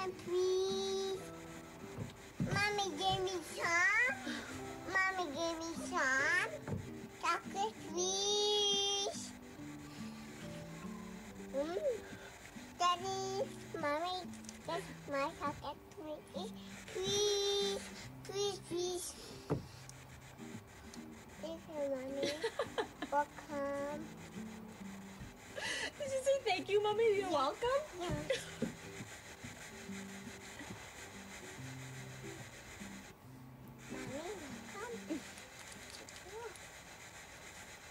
Happy. Mommy gave me some. Mommy gave me some chocolate fish. Daddy, mommy, that's my chocolate fish. Please, please, please. Thank you, mommy. Welcome. Did you say thank you, mommy? You're welcome. Yeah.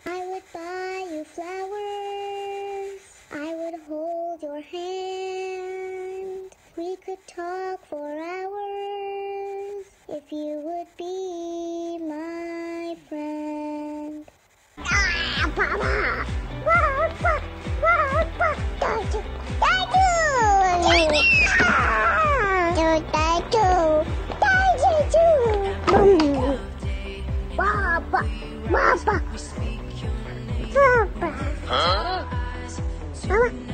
I would buy you flowers. I would hold your hand. We could talk for hours if you would be my friend. Ah, Papa! Papa! Papa! Papa! Papa! Huh? Mama!